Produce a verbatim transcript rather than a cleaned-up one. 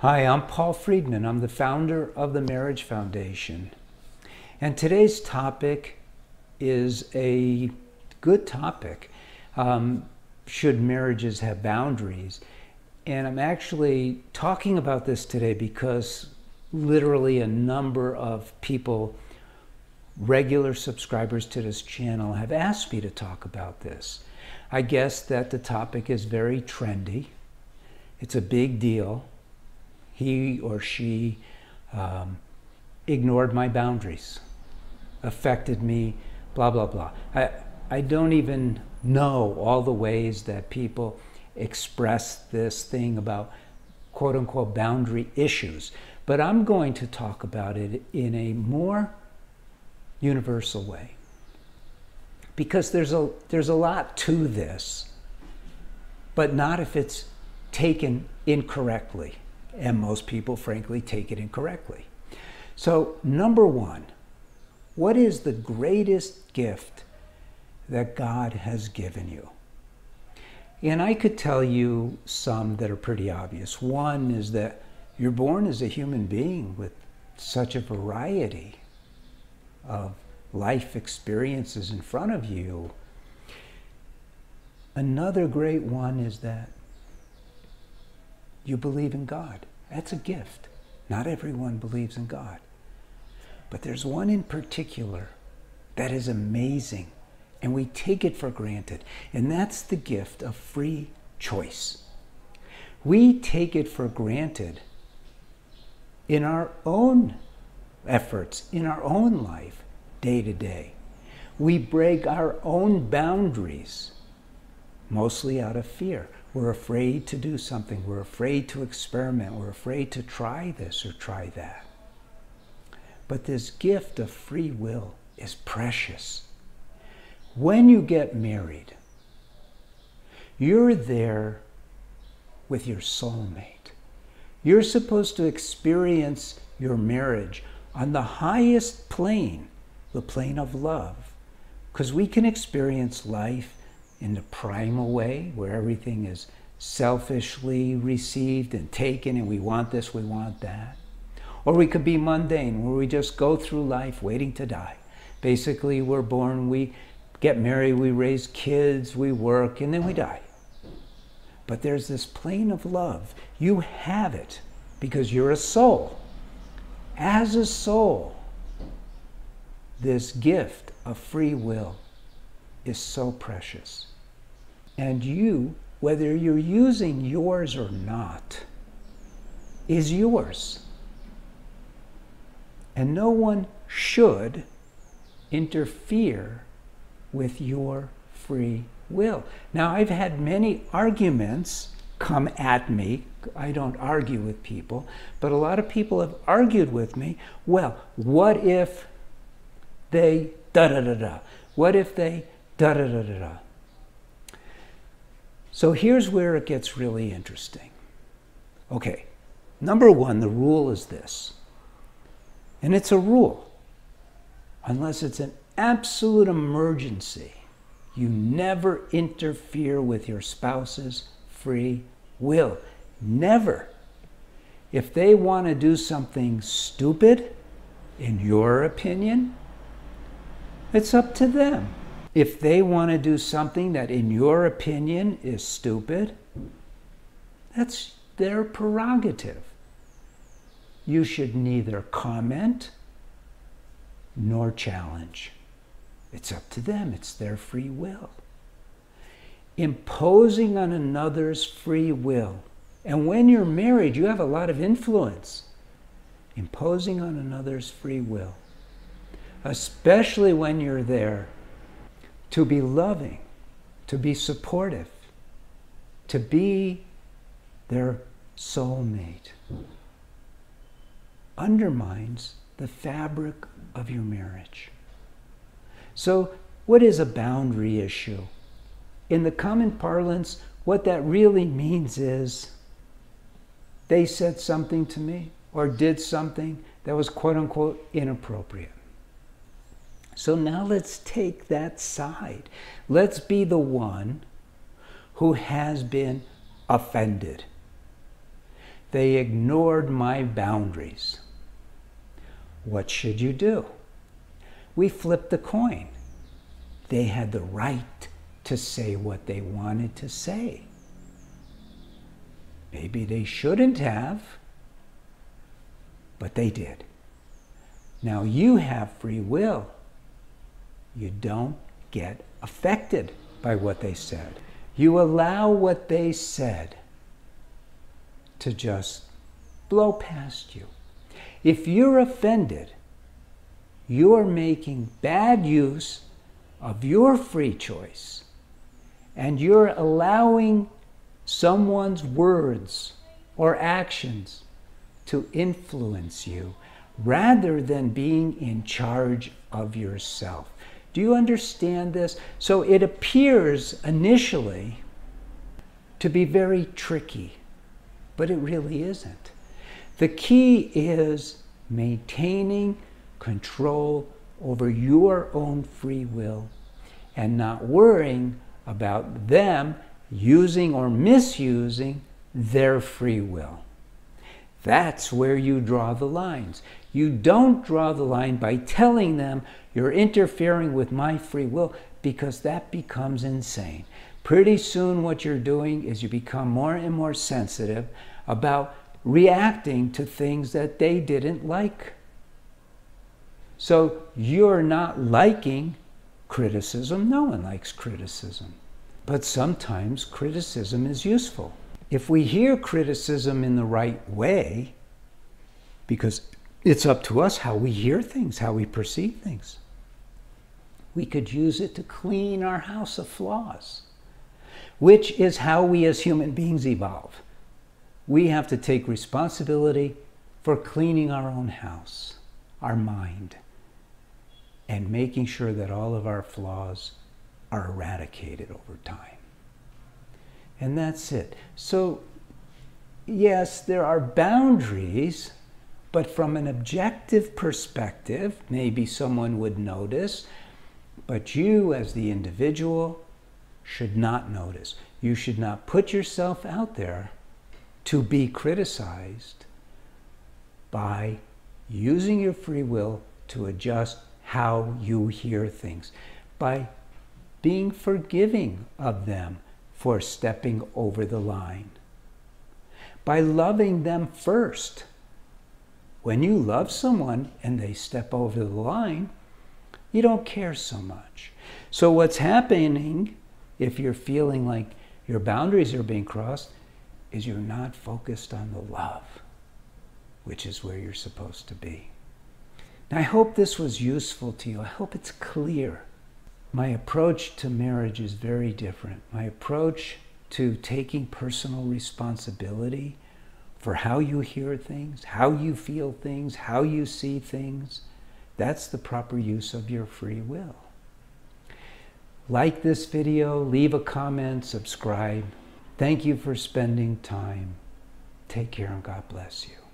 Hi, I'm Paul Friedman. I'm the founder of the Marriage Foundation. And today's topic is a good topic. Um, should marriages have boundaries? And I'm actually talking about this today because literally a number of people, regular subscribers to this channel, have asked me to talk about this. I guess that the topic is very trendy. It's a big deal. He or she um, ignored my boundaries, affected me, blah, blah, blah. I, I don't even know all the ways that people express this thing about quote unquote boundary issues, but I'm going to talk about it in a more universal way because there's a, there's a lot to this, but not if it's taken incorrectly. And most people, frankly, take it incorrectly. So, number one, what is the greatest gift that God has given you? And I could tell you some that are pretty obvious. One is that you're born as a human being with such a variety of life experiences in front of you. Another great one is that you believe in God. That's a gift. Not everyone believes in God. But there's one in particular that is amazing, and we take it for granted, and that's the gift of free choice. We take it for granted in our own efforts, in our own life, day to day. We break our own boundaries, mostly out of fear. We're afraid to do something. We're afraid to experiment. We're afraid to try this or try that. But this gift of free will is precious. When you get married, you're there with your soulmate. You're supposed to experience your marriage on the highest plane, the plane of love, because we can experience life in the primal way, where everything is selfishly received and taken, and we want this, we want that. Or we could be mundane, where we just go through life waiting to die. Basically, we're born, we get married, we raise kids, we work, and then we die. But there's this plane of love. You have it because you're a soul. As a soul, this gift of free will is so precious. And you, whether you're using yours or not, is yours. And no one should interfere with your free will. Now, I've had many arguments come at me. I don't argue with people, but a lot of people have argued with me. Well, what if they da-da-da-da? What if they Da, da, da, da, da. So here's where it gets really interesting. Okay, number one, the rule is this, and it's a rule. Unless it's an absolute emergency, you never interfere with your spouse's free will. Never. If they want to do something stupid, in your opinion, it's up to them. If they want to do something that, in your opinion, is stupid, that's their prerogative. You should neither comment nor challenge. It's up to them. It's their free will. Imposing on another's free will, and when you're married, you have a lot of influence. Imposing on another's free will, especially when you're there to be loving, to be supportive, to be their soulmate, undermines the fabric of your marriage. So what is a boundary issue? In the common parlance, what that really means is they said something to me or did something that was quote unquote inappropriate. So now let's take that side. Let's be the one who has been offended. They ignored my boundaries. What should you do? We flipped the coin. They had the right to say what they wanted to say. Maybe they shouldn't have, but they did. Now you have free will. You don't get affected by what they said. You allow what they said to just blow past you. If you're offended, you're making bad use of your free choice, and you're allowing someone's words or actions to influence you rather than being in charge of yourself. Do you understand this? So it appears initially to be very tricky, but it really isn't. The key is maintaining control over your own free will and not worrying about them using or misusing their free will. That's where you draw the lines. You don't draw the line by telling them you're interfering with my free will, because that becomes insane. Pretty soon what you're doing is you become more and more sensitive about reacting to things that they didn't like. So you're not liking criticism. No one likes criticism. But sometimes criticism is useful. If we hear criticism in the right way, because it's up to us how we hear things, how we perceive things, we could use it to clean our house of flaws, which is how we as human beings evolve. We have to take responsibility for cleaning our own house, our mind, and making sure that all of our flaws are eradicated over time. And that's it. So, yes, there are boundaries, but from an objective perspective, maybe someone would notice, but you as the individual should not notice. You should not put yourself out there to be criticized by using your free will to adjust how you hear things, by being forgiving of them for stepping over the line, by loving them first. When you love someone and they step over the line, you don't care so much. So what's happening, if you're feeling like your boundaries are being crossed, is you're not focused on the love, which is where you're supposed to be. Now, I hope this was useful to you. I hope it's clear. My approach to marriage is very different. My approach to taking personal responsibility for how you hear things, how you feel things, how you see things, that's the proper use of your free will. Like this video, leave a comment, subscribe. Thank you for spending time. Take care and God bless you.